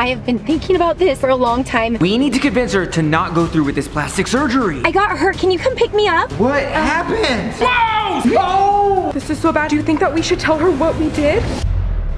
I have been thinking about this for a long time. We need to convince her to not go through with this plastic surgery. I got hurt. Can you come pick me up? What happened? Whoa! Oh! This is so bad. Do you think that we should tell her what we did?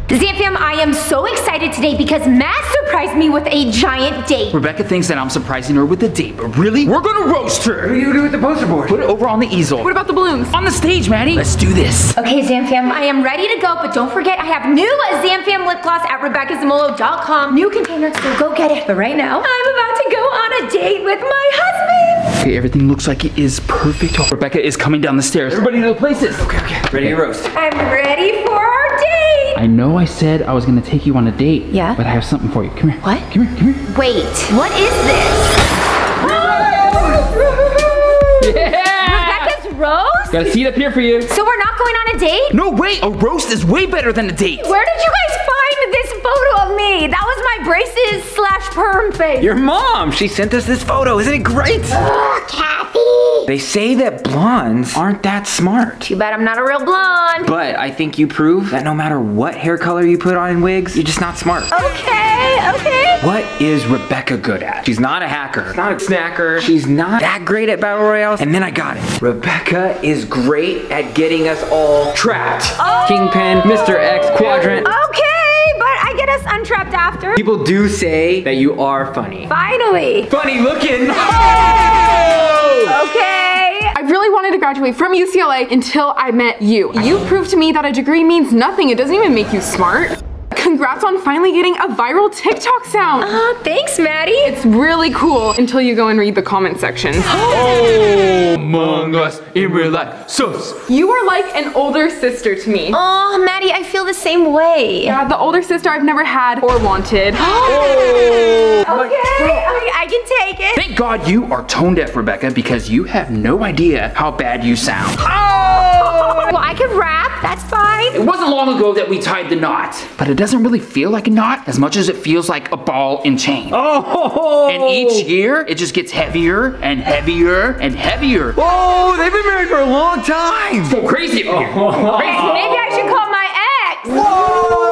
Zamfam, I am so excited today because Matt surprised me with a giant date. Rebecca thinks that I'm surprising her with a date, but really? We're gonna roast her! What are you gonna do with the poster board? Put it over on the easel. What about the balloons? On the stage, Maddie! Let's do this. Okay, Zamfam, I am ready to go, but don't forget I have new Zamfam lip gloss at RebeccaZamolo.com. New container, so go get it. But right now, I'm about to go on a date with my husband! Okay, everything looks like it is perfect. Oh, Rebecca is coming down the stairs. Everybody know places! Okay, okay. Ready to roast. I'm ready for our date! I know I said I was gonna take you on a date. Yeah? But I have something for you. Come here. What? Come here, come here. Wait, what is this? Oh! Yeah! Rebecca's roast? Got a seat up here for you. So we're not going on a date? No way, a roast is way better than a date. Where did you guys find this photo of me? That was my braces / perm face. Your mom, she sent us this photo. Isn't it great? Oh, Kathy. They say that blondes aren't that smart. Too bad I'm not a real blonde. But I think you prove that no matter what hair color you put on in wigs, you're just not smart. Okay, okay. What is Rebecca good at? She's not a hacker. She's not a snacker. She's not that great at battle royales. And then I got it. Rebecca is great at getting us all trapped. Oh. Kingpin, Mr. X, Quadrant. Okay. But I get us untrapped after. People do say that you are funny. Finally. Funny looking. Oh! Okay. I really wanted to graduate from UCLA until I met you. You proved to me that a degree means nothing. It doesn't even make you smart. Congrats on finally getting a viral TikTok sound. Thanks, Maddie. It's really cool until you go and read the comment section. Oh, among us in real life. Sus. You are like an older sister to me. Oh, Maddie, I feel the same way. Yeah, the older sister I've never had or wanted. Oh. Okay, I can take it. Thank God you are tone deaf, Rebecca, because you have no idea how bad you sound. Oh! Well, I can rap, that's fine. It wasn't long ago that we tied the knot, but it doesn't really feel like a knot as much as it feels like a ball and chain. Oh! And each year, it just gets heavier and heavier and heavier. Oh, they've been married for a long time. So crazy. Oh. Crazy. Maybe I should call my ex. Whoa!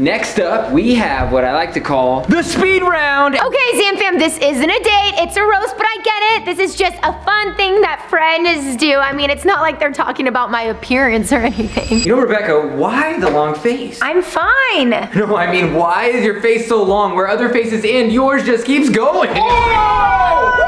Next up, we have what I like to call the speed round. Okay, Zamfam, this isn't a date. It's a roast, but I get it. This is just a fun thing that friends do. I mean, it's not like they're talking about my appearance or anything. You know, Rebecca, why the long face? I'm fine. No, I mean, why is your face so long where other faces end, yours just keeps going? Oh! Woo!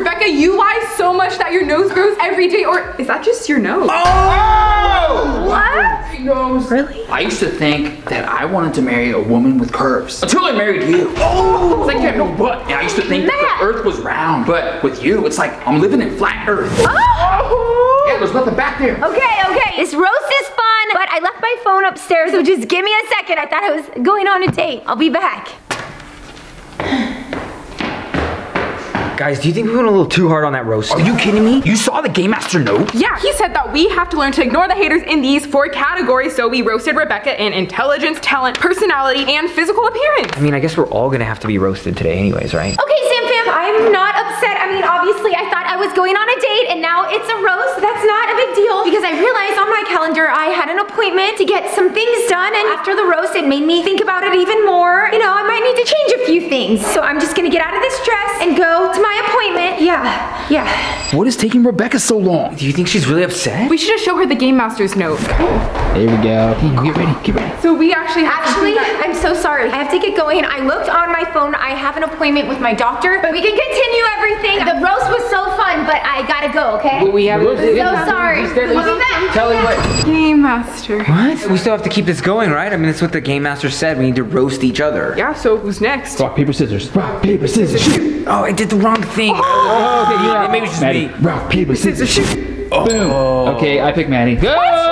Rebecca, you lie so much that your nose grows every day, or is that just your nose? Oh! What? Nose. Really? I used to think that I wanted to marry a woman with curves until I married you. Oh! It's like you have no butt. And I used to think that the earth was round, but with you, it's like I'm living in flat earth. Oh! Yeah, there's nothing back there. Okay, okay. This roast is fun, but I left my phone upstairs, so just give me a second. I thought I was going on a date. I'll be back. Guys, do you think we went a little too hard on that roast? Are you kidding me? You saw the Game Master note? Yeah, he said that we have to learn to ignore the haters in these 4 categories, so we roasted Rebecca in intelligence, talent, personality, and physical appearance. I mean, I guess we're all gonna have to be roasted today anyways, right? Okay, Zamfam, I'm not upset. I mean, obviously, I thought I was going on a date, and now it's a roast. That's not a big deal, because I realized on my calendar I had an appointment to get some things done, and after the roast, it made me think about it even more. You know, I might need to change a few things, so I'm just gonna get out of this dress and go to my appointment. Yeah, yeah. What is taking Rebecca so long? Do you think she's really upset? We should just show her the Game Master's note. There we go. Get ready, get ready. So we actually, I'm so sorry. I have to get going. I looked on my phone. I have an appointment with my doctor, but we can continue everything. The roast was so fun, but I gotta go, okay? Well, we have a so sorry. Tell him what? Game Master. What? We still have to keep this going, right? I mean, that's what the Game Master said. We need to roast each other. Yeah, so who's next? Rock, paper, scissors. Rock, paper, scissors. Shoot. Oh, I did the wrong thing. Oh, okay, you know, maybe it's just Maddie. Me. Rock, paper, scissors, shoot. Oh. Boom. Okay, I picked Maddie. Go! Oh.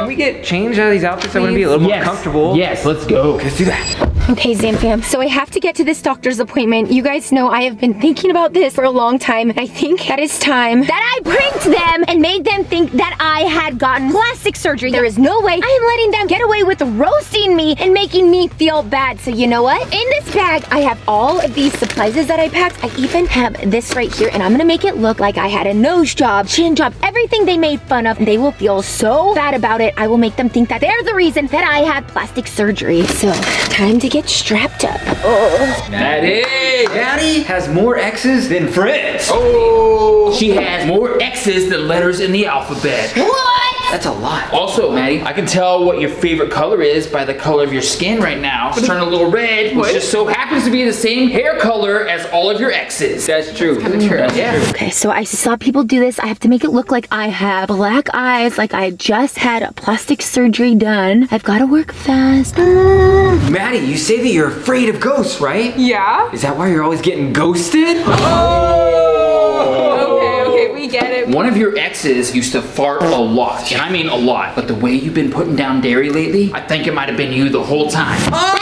Can we get changed out of these outfits? Please. I want to be a little more comfortable. Yes, let's go. Okay, let's do that. Okay, Zamfam, so I have to get to this doctor's appointment. You guys know I have been thinking about this for a long time, and I think that it's time that I pranked them and made them think that I had gotten plastic surgery. There is no way I am letting them get away with roasting me and making me feel bad. So you know what? In this bag, I have all of these supplies that I packed. I even have this right here, and I'm gonna make it look like I had a nose job, chin job, everything they made fun of, and they will feel so bad about it. I will make them think that they're the reason that I had plastic surgery. So, time to get strapped up. Oh. Maddie! Maddie has more X's than friends. Oh! She has more X's than letters in the alphabet. What? That's a lot. Also, Maddie, I can tell what your favorite color is by the color of your skin right now. It's turning a little red, which just so happens to be the same hair color as all of your X's. That's true. That's kind of true. That's true. Okay, so I saw people do this. I have to make it look like I have black eyes, like I just had a plastic surgery done. I've got to work fast. Maddie, you say that you're afraid of ghosts, right? Yeah. Is that why you're always getting ghosted? Oh! Okay, we get it. One of your exes used to fart a lot, and I mean a lot, but the way you've been putting down dairy lately, I think it might have been you the whole time. Oh!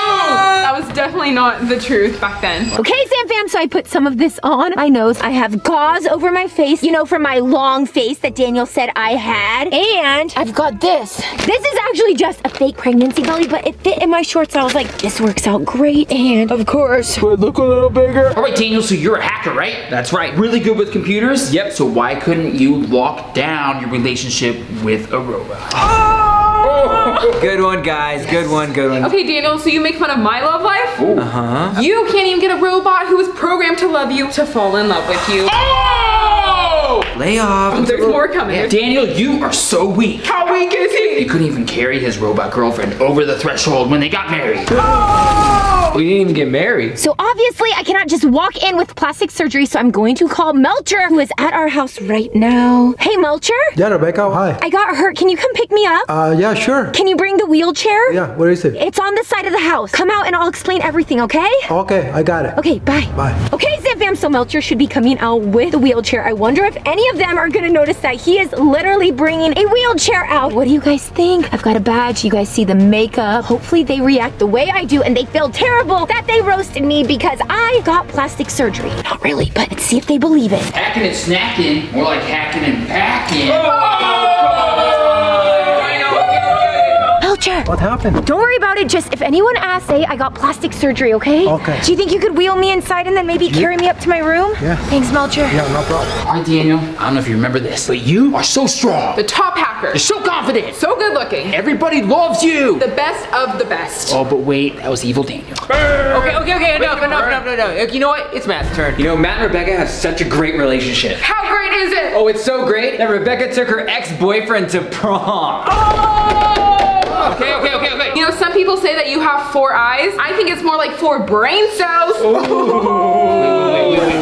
That was definitely not the truth back then. Okay, Sam Fam, so I put some of this on my nose. I have gauze over my face, you know, from my long face that Daniel said I had. And I've got this. This is actually just a fake pregnancy belly, but it fit in my shorts. I was like, this works out great. And of course, do I look a little bigger? All right, Daniel, so you're a hacker, right? That's right. Really good with computers? Yep. So why couldn't you lock down your relationship with a robot? Oh! Good one, guys. Yes. Good one, good one. Okay, Daniel, so you make fun of my love life? Ooh. Uh-huh. You can't even get a robot who was programmed to love you to fall in love with you. Oh! Lay off. There's more coming. Yeah. Daniel, you are so weak. How weak is he? He couldn't even carry his robot girlfriend over the threshold when they got married. Oh! We didn't even get married. So obviously I cannot just walk in with plastic surgery, so I'm going to call Melcher, who is at our house right now. Hey, Melcher. Yeah, Rebecca, hi. I got hurt. Can you come pick me up? Yeah, sure. Can you bring the wheelchair? Yeah, where is it? It's on the side of the house. Come out and I'll explain everything, okay? Okay, I got it. Okay, bye. Bye. Okay, Sam Fam, so Melcher should be coming out with the wheelchair. I wonder if any of them are going to notice that he is literally bringing a wheelchair out. What do you guys think? I've got a badge. You guys see the makeup. Hopefully they react the way I do and they feel terrible that they roasted me because I got plastic surgery. Not really, but let's see if they believe it. Hacking and snacking, more like hacking and packing. Oh! Melcher! What happened? Don't worry about it, just if anyone asks, say I got plastic surgery, okay? Okay. Do you think you could wheel me inside and then maybe carry me up to my room? Yeah. Thanks, Melcher. Yeah, no problem. All right, Daniel, I don't know if you remember this, but you are so strong. The top hacker. You're so confident. So good looking. Everybody loves you. The best of the best. Oh, but wait, that was evil Daniel. Okay, enough. You know what? It's Matt's turn. You know, Matt and Rebecca have such a great relationship. How great is it? Oh, it's so great that Rebecca took her ex-boyfriend to prom. Oh! Okay. You know, some people say that you have four eyes. I think it's more like four brain cells. Wait.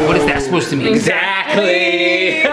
What is that supposed to mean? Exactly.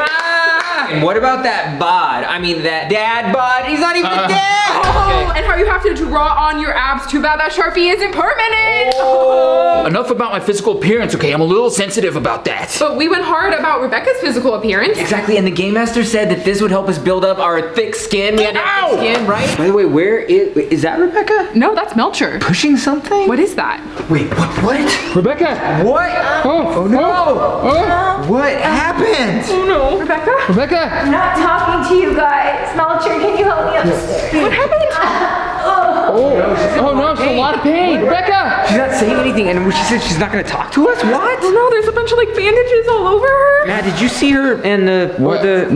And what about that bod? I mean, that dad bod. He's not even dead. Oh, okay. And how you have to draw on your abs. Too bad that Sharpie isn't permanent. Oh. Enough about my physical appearance, okay? I'm a little sensitive about that. But we went hard about Rebecca's physical appearance. Exactly, and the Game Master said that this would help us build up our thick skin. We had thick skin, right? By the way, where is that Rebecca? No, that's Melcher. Pushing something? What is that? Wait, what? Rebecca! What? Oh no! What happened? Oh no. Rebecca? I'm not talking to you guys. Melcher, can you help me upstairs? What happened? Oh no, she's in a lot of pain. Rebecca! She's not saying anything, and she said she's not gonna talk to us? What? Oh no, there's a bunch of like bandages all over her. Matt, did you see her and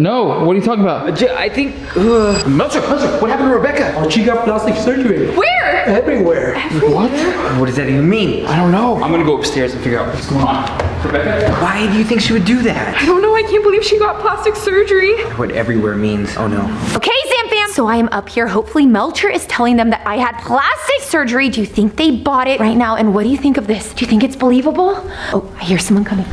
No, what are you talking about? I think, Melcher, what happened to Rebecca? Oh, she got plastic surgery. Where? Everywhere. What? What does that even mean? I don't know. I'm gonna go upstairs and figure out what's going on. Rebecca? Why do you think she would do that? I don't know, I can't believe she got plastic surgery. What everywhere means, oh no. Okay, Sam Fam, so I am up here. Hopefully Melcher is telling them that I had plastic surgery. Do you think they bought it right now? And what do you think of this? Do you think it's believable? Oh, I hear someone coming.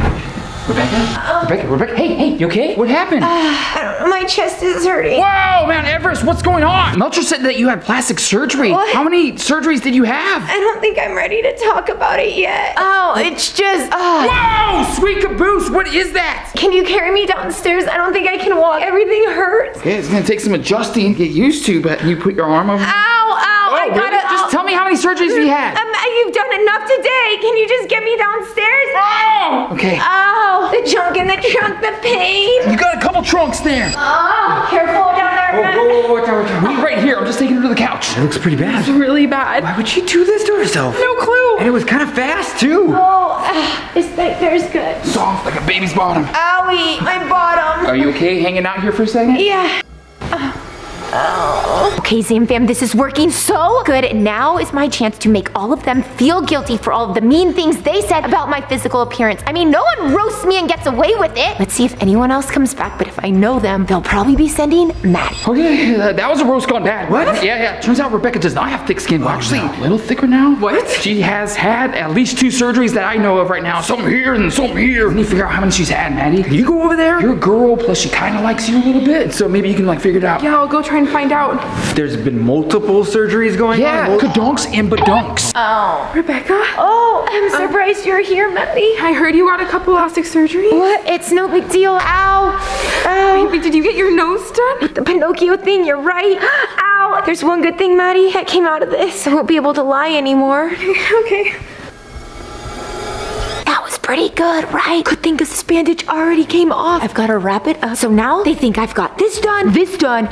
Rebecca? Rebecca, hey, you okay? What happened? I don't know, my chest is hurting. Whoa, Mount Everest, what's going on? Melcher said that you had plastic surgery. What? How many surgeries did you have? I don't think I'm ready to talk about it yet. Oh, it's just, Whoa, sweet caboose, what is that? Can you carry me downstairs? I don't think I can walk, everything hurts. Yeah, it's gonna take some adjusting to get used to, but you put your arm over. Ow, I gotta, really? Just tell me how many surgeries you had. You've done enough today. Can you just get me downstairs? Oh! Okay. Oh, the junk in the trunk, the pain. You got a couple trunks there. Oh, careful down there. Whoa, right here. I'm just taking her to the couch. It looks pretty bad. It's really bad. Why would she do this to herself? No clue. And it was kind of fast, too. Oh, this there's good. Soft, like a baby's bottom. Owie, my bottom. Are you okay hanging out here for a second? Yeah. Okay, Zam Fam, this is working so good. Now is my chance to make all of them feel guilty for all of the mean things they said about my physical appearance. I mean, no one roasts me and gets away with it. Let's see if anyone else comes back, but if I know them, they'll probably be sending Maddie. Okay, that was a roast gone bad. What? Yeah. Turns out Rebecca does not have thick skin. Well, actually, a little thicker now. What? She has had at least 2 surgeries that I know of right now. Some here and some here. I need to figure out how many she's had, Maddie. Can you go over there? You're a girl, plus she kind of likes you a little bit, so maybe you can like figure it out. Yeah, I'll go try and find out. There's been multiple surgeries going on. Yeah, kadonks and badonks. Oh. Rebecca? Oh, I'm surprised you're here, Maddie. I heard you got a couple plastic surgeries. What? It's no big deal. Ow. Wait, did you get your nose done? With the Pinocchio thing, you're right. Ow. There's one good thing, Maddie, that came out of this. I won't be able to lie anymore. Okay. Pretty good, right? Good thing because this bandage already came off. I've got to wrap it up. So now they think I've got this done,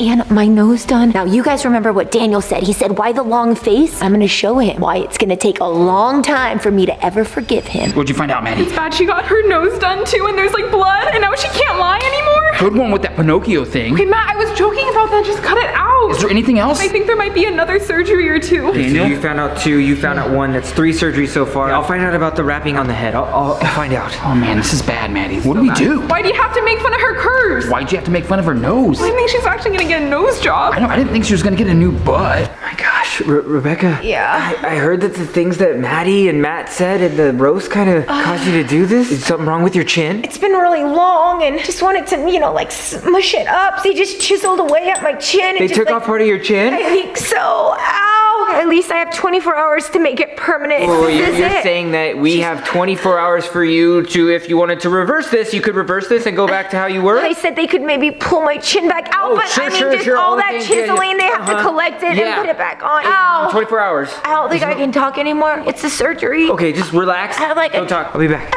and my nose done. Now you guys remember what Daniel said. He said, why the long face? I'm going to show him why it's going to take a long time for me to ever forgive him. What'd you find out, Maddie? It's bad she got her nose done too, and there's like blood, and now she can't lie anymore. Good one with that Pinocchio thing. Okay, Matt, I was joking about that. Just cut it out. Is there anything else? I think there might be another surgery or two. Daniel? You found out 2. You found out 1. That's 3 surgeries so far. Yeah, I'll find out about the wrapping on the head. I'll find out. Oh man, this is bad, Maddie. What do we do? Why do you have to make fun of her curves? Why'd you have to make fun of her nose? I think she's actually gonna get a nose job. I know, I didn't think she was gonna get a new butt. Oh my gosh, Rebecca. Yeah? I heard that the things that Maddie and Matt said in the roast kind of caused you to do this. Is something wrong with your chin? It's been really long and just wanted to, you know, like smush it up. They just chiseled away at my chin. They took off part of your chin? I think so. Ow! At least I have 24 hours to make it permanent. Well, you're saying that we have 24 hours for you to, if you wanted to reverse this, you could reverse this and go back to how you were? I said they could maybe pull my chin back out, but I mean, just all that chiseling, they have to collect it and put it back on. Ow! 24 hours. I don't think I can talk anymore. It's the surgery. Okay, just relax. Don't talk. I'll be back.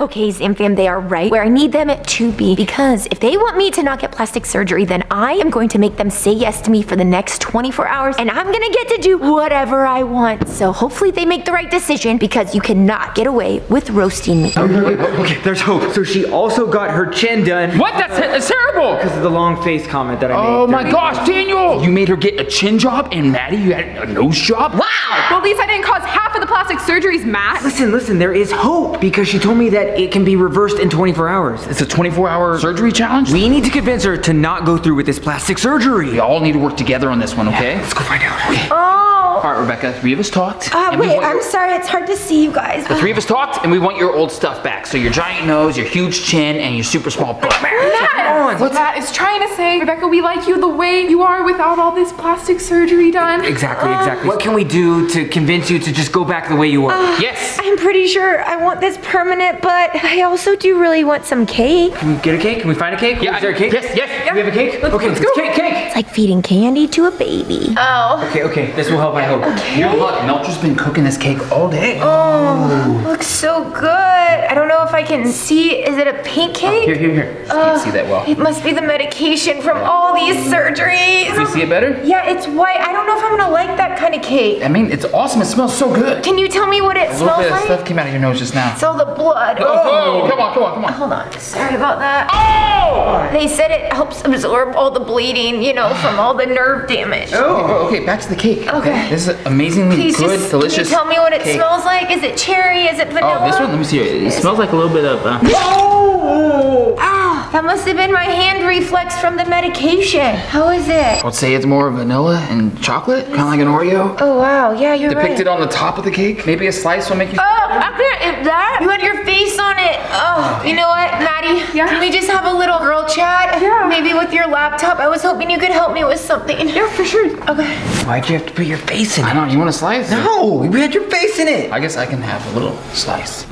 Okay, Zam Fam, they are right where I need them to be, because if they want me to not get plastic surgery, then I am going to make them say yes to me for the next 24 hours, and I'm gonna get to do whatever I want. So hopefully they make the right decision, because you cannot get away with roasting me. Okay, there's hope. So she also got her chin done. What? That's terrible! Because of the long face comment that I made. Oh my gosh, Daniel! You made her get a chin job, and Maddie, you had a nose job? Wow! Well, at least I didn't cause half of the plastic surgeries, Matt. Listen, there is hope, because she told me that it can be reversed in 24 hours. It's a 24-hour surgery challenge? We need to convince her to not go through with this plastic surgery. We all need to work together on this one, okay? Yeah, let's go find out. Okay. Oh! All right, Rebecca, 3 of us talked. Wait, I'm sorry, it's hard to see you guys. The 3 of us talked, and we want your old stuff back. So your giant nose, your huge chin, and your super small butt. Matt is trying to say, Rebecca, we like you the way you are without all this plastic surgery done. Exactly. What can we do to convince you to just go back the way you were? Yes! I'm pretty sure I want this permanent, but I also do really want some cake. Can we get a cake? Can we find a cake? Yeah, is there a cake? Yes. Do we have a cake? Let's go. Cake. It's like feeding candy to a baby. Oh. Okay. This will help, I hope. Okay. Here, look, Melcher's been cooking this cake all day. Oh, looks so good. I don't know if I can see. Is it a pink cake? Oh, here. Just can't see that well. It must be the medication from all these surgeries. Can you see it better? Yeah, it's white. I don't know if I'm gonna like that kind of cake. I mean, it's awesome. It smells so good. Can you tell me what it smells like? Stuff came out of your nose just now. So the blood. Oh, come on. Hold on. Sorry about that. Oh! They said it helps absorb all the bleeding, you know, from all the nerve damage. Oh, okay. Back to the cake. Okay. This is amazingly delicious. Can you tell me what it smells like? Is it cherry? Is it vanilla? Oh, this one. Let me see. It smells like a little bit of. Oh! Ah! That must have been my hand reflex from the medication. How is it? I would say it's more vanilla and chocolate, kind of like an Oreo. Oh wow. Yeah, you're right. Depicted on the top of the cake. Maybe a slice will make you. Oh, I couldn't eat that. You had your face on it. Oh, you know what, Maddie? Yeah? Can we just have a little girl chat? Yeah. Maybe with your laptop. I was hoping you could help me with something. Yeah, for sure. Okay. Why'd you have to put your face in it? I don't know. You want a slice? No, we had your face in it. I guess I can have a little slice.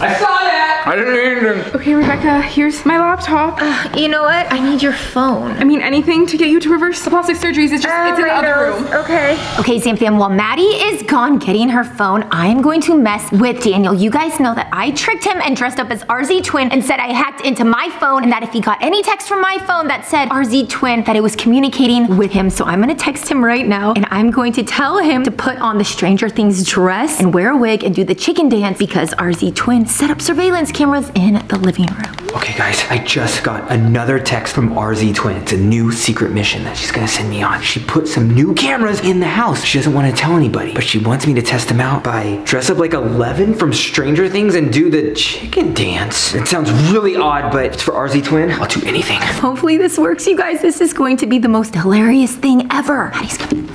I saw that! I didn't eat anything. Okay, Rebecca, here's my laptop. You know what? I need your phone. I mean, anything to get you to reverse the plastic surgeries. It's just, it's in the other room. Okay, Zam Fam, while Maddie is gone getting her phone, I am going to mess with Daniel. You guys know that I tricked him and dressed up as RZ Twin and said I hacked into my phone and that if he got any text from my phone that said RZ Twin, that it was communicating with him. So I'm gonna text him right now and I'm going to tell him to put on the Stranger Things dress and wear a wig and do the chicken dance because RZ Twin set up surveillance camera's in the living room. Okay guys, I just got another text from RZ Twin. It's a new secret mission that she's gonna send me on. She put some new cameras in the house. She doesn't want to tell anybody, but she wants me to test them out by dress up like Eleven from Stranger Things and do the chicken dance. It sounds really odd, but it's for RZ Twin. I'll do anything. Hopefully this works, you guys. This is going to be the most hilarious thing ever. Maddie's coming.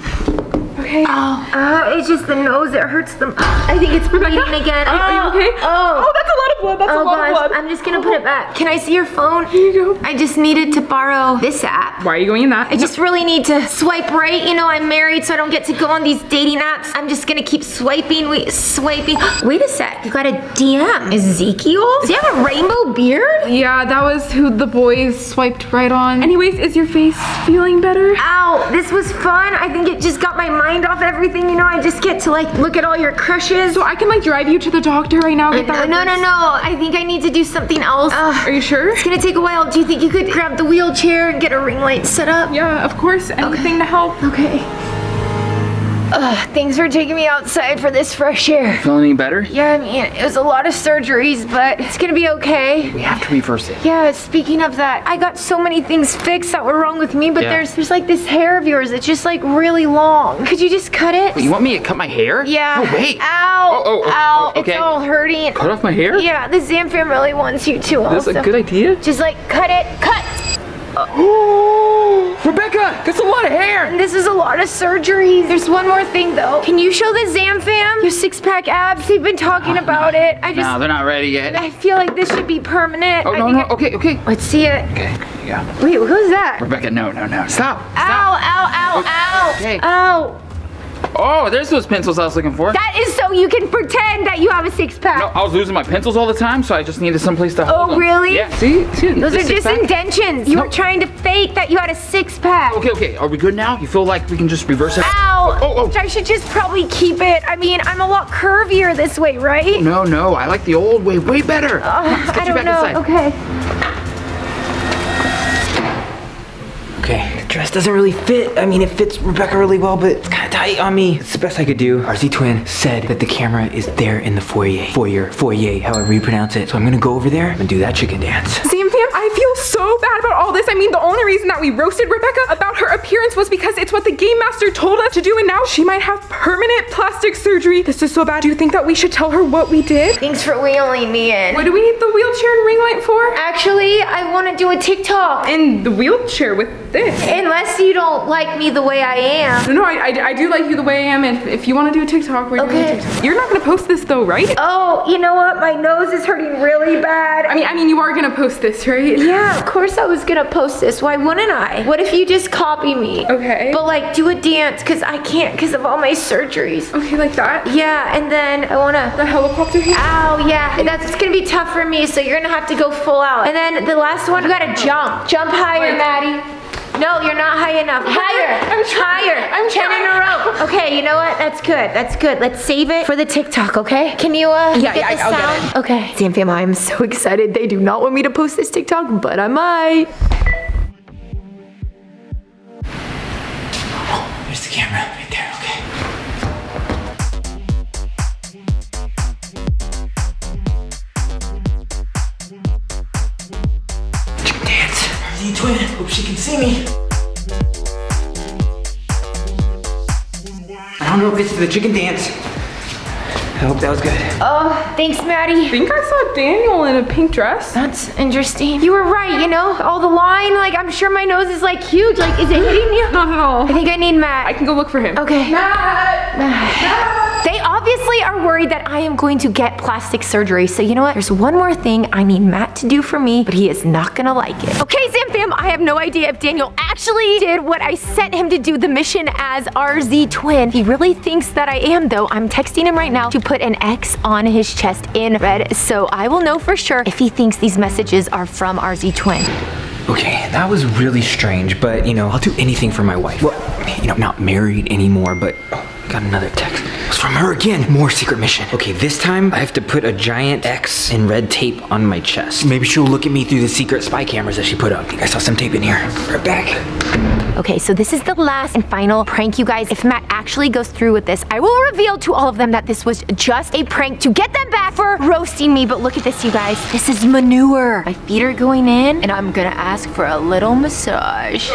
Okay. Oh. It's just the nose. It hurts them. I think it's bleeding again. Are you okay? Oh, that's a lot of blood. That's a lot of blood. I'm just going to put it back. Can I see your phone? Here you go. I just needed to borrow this app. Why are you going in that? I just really need to swipe right. You know, I'm married, so I don't get to go on these dating apps. I'm just going to keep swiping. Wait a sec. You got a DM. Ezekiel? Does he have a rainbow beard? Yeah, that was who the boys swiped right on. Anyways, is your face feeling better? Ow. This was fun. I think it just got my mind off everything, you know. I just get to like look at all your crushes. So I can like drive you to the doctor right now. Get that no. I think I need to do something else. Are you sure? It's gonna take a while. Do you think you could grab the wheelchair and get a ring light set up? Yeah, of course. Anything to help. Okay. Thanks for taking me outside for this fresh air. Feeling any better? Yeah, I mean, it was a lot of surgeries, but it's gonna be okay. We have to reverse it. Yeah, speaking of that, I got so many things fixed that were wrong with me, but there's like this hair of yours. It's just like really long. Could you just cut it? Wait, you want me to cut my hair? Yeah. No, wait. Ow, ow, okay. It's all hurting. Cut off my hair? Yeah, the Zamfam really wants you to also. That's a good idea. Just like cut it, cut. Rebecca, that's a lot of hair. And this is a lot of surgeries. There's one more thing though. Can you show the Zamfam your six-pack abs? They've been talking about it. No, they're not ready yet. I feel like this should be permanent. Okay. Let's see it. Okay, yeah. Wait, who's that? Rebecca, no. Stop. Ow. Okay. Ow. Oh, there's those pencils I was looking for. That is so you can pretend that you have a six-pack. No, I was losing my pencils all the time, so I just needed someplace to hold them. Oh, really? Yeah, see? Those are just indentions. You were trying to fake that you had a six-pack. Okay, are we good now? You feel like we can just reverse it? Ow! I should just probably keep it. I mean, I'm a lot curvier this way, right? No, I like the old way better. I don't know, Okay. Dress doesn't really fit. I mean, it fits Rebecca really well, but it's kind of tight on me. It's the best I could do. RZ Twin said that the camera is there in the foyer, however you pronounce it. So I'm gonna go over there and do that chicken dance. Zamfam, I feel so bad about all this. I mean, the only reason that we roasted Rebecca about her appearance was because it's what the Game Master told us to do, and now she might have permanent plastic surgery. This is so bad. Do you think that we should tell her what we did? Thanks for wheeling me in. What do we need the wheelchair and ring light for? Actually, I wanna do a TikTok. In the wheelchair with this. Unless you don't like me the way I am. No, I do like you the way I am. If you want to do a TikTok, we're doing a TikTok. You're not going to post this though, right? Oh, you know what? My nose is hurting really bad. I mean, you are going to post this, right? Yeah, of course I was going to post this. Why wouldn't I? What if you just copy me? Okay. But like, do a dance, because I can't because of all my surgeries. Okay, like that? Yeah, and then I want to... The helicopter here? Ow, yeah. That's going to be tough for me, so you're going to have to go full out. And then the last one, you got to jump. Jump higher, Maddie. No, you're not high enough. Higher. I'm trying. Higher. I'm 10 in a row. Okay, you know what? That's good. That's good. Let's save it for the TikTok, okay? Can you get the sound? I'll get it. Okay. Zamfam, I'm so excited. They do not want me to post this TikTok, but I might. Oh, there's the camera right there. Okay. Chicken dance. RZ Twin. Hope she can see me. I don't know if it's the chicken dance. I hope that was good. Oh, thanks, Maddie. I think I saw Daniel in a pink dress. That's interesting. You were right, you know? All the line, like, I'm sure my nose is, like, huge. Like, is it hitting you? Not at all. I think I need Matt. I can go look for him. Okay. Matt! They obviously are worried that I am going to get plastic surgery. So, you know what? There's one more thing I need Matt to do for me, but he is not gonna like it. Okay, Zamfam, I have no idea if Daniel actually did what I sent him to do, the mission as RZ Twin. He really thinks that I am, though. I'm texting him right now to put an X on his chest in red, so I will know for sure if he thinks these messages are from RZ Twin. Okay, that was really strange, but you know, I'll do anything for my wife. Well, you know, I'm not married anymore, but I got another text. It's from her again. More secret mission. Okay, this time I have to put a giant X in red tape on my chest. Maybe she'll look at me through the secret spy cameras that she put up. I think I saw some tape in here. Right back. Okay, so this is the last and final prank, you guys. If Matt actually goes through with this, I will reveal to all of them that this was just a prank to get them back for roasting me. But look at this, you guys. This is manure. My feet are going in, and I'm gonna ask for a little massage.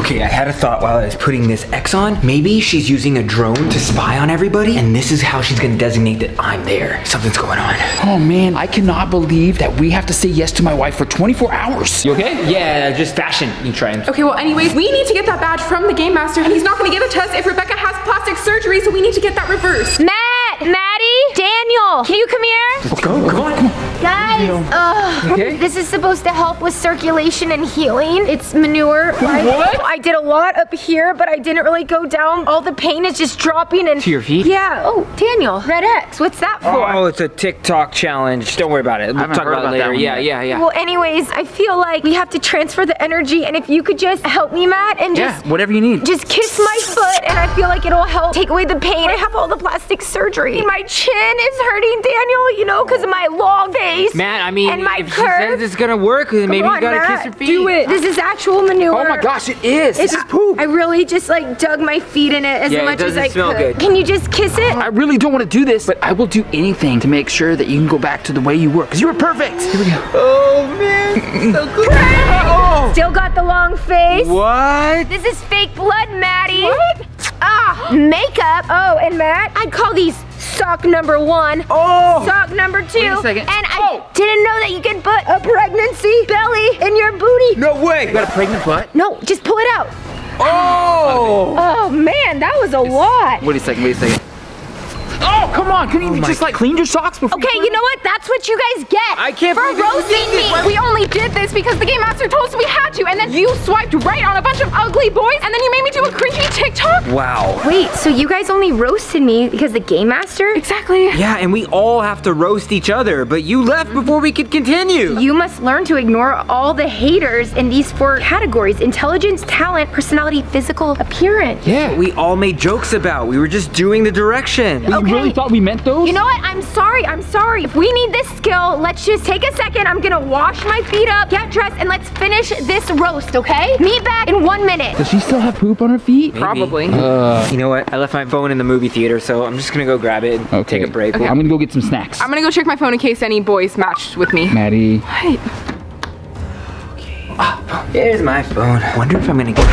Okay, I had a thought while I was putting this X on. Maybe she's using a drone to spy on everybody, and this is how she's gonna designate that I'm there. Something's going on. Oh man, I cannot believe that we have to say yes to my wife for 24 hours. You okay? Yeah, just fashion. You trying. Okay, well anyways, we need to get that badge from the Game Master, and he's not gonna give it to us if Rebecca has plastic surgery, so we need to get that reversed. Matt, Maddie, Daniel, can you come here? Let's go, come on. Guys, okay. This is supposed to help with circulation and healing. It's manure. Right? What? I did a lot up here, but I didn't really go down. All the pain is just dropping in. To your feet? Yeah. Oh, Daniel, Red X, what's that for? Oh, it's a TikTok challenge. Don't worry about it. We'll talk about it later. Yeah. Well, anyways, I feel like we have to transfer the energy, and if you could just help me, Matt, and just- Yeah, whatever you need. Just kiss my foot, and I feel like it'll help take away the pain. I have all the plastic surgery. My chin is hurting, Daniel, you know, because of my long face. Matt, I mean, and my if curve. She says it's gonna work, then maybe you gotta kiss her feet. Do it. This is actual manure. Oh my gosh, it is. This is poop. I really just like dug my feet in it as much as I could. Good. Can you just kiss it? I really don't want to do this, but I will do anything to make sure that you can go back to the way you were, because you were perfect. Here we go. Oh man, so good. Oh. Still got the long face. What? This is fake blood, Maddie. What? Ah, makeup. Oh, and Matt, I'd call these sock number one, sock number two, and I didn't know that you could put a pregnancy belly in your booty. No way. You got a pregnant butt? No, just pull it out. Oh! Oh man, that was a lot. Wait a second. Oh, come on, couldn't you just like clean your socks before? Okay, you know what? That's what you guys get. I can't believe for roasting me. We only did this because the Game Master told us we had to, and then you swiped right on a bunch of ugly boys, and then you made me do a cringy TikTok? Wow. Wait, so you guys only roasted me because the Game Master? Exactly. Yeah, and we all have to roast each other, but you left before we could continue. You must learn to ignore all the haters in these four categories: intelligence, talent, personality, physical appearance. Yeah, we all made jokes about. We were just doing the direction. Okay. You really thought we meant those? You know what? I'm sorry. If we need this skill, let's just take a second. I'm gonna wash my feet up, get dressed, and let's finish this roast, okay? Meet back in 1 minute. Does she still have poop on her feet? Maybe. Probably. You know what? I left my phone in the movie theater, so I'm just gonna go grab it and take a break. Okay. I'm gonna go get some snacks. I'm gonna go check my phone in case any boys matched with me. Maddie. What? Oh, here's my phone. I wonder if I'm gonna get...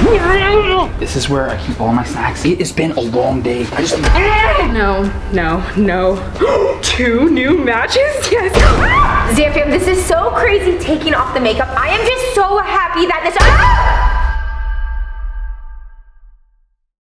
This is where I keep all my snacks. It has been a long day. I just... No. 2 new matches? Yes. Xanfam, this is so crazy taking off the makeup. I am just so happy that this...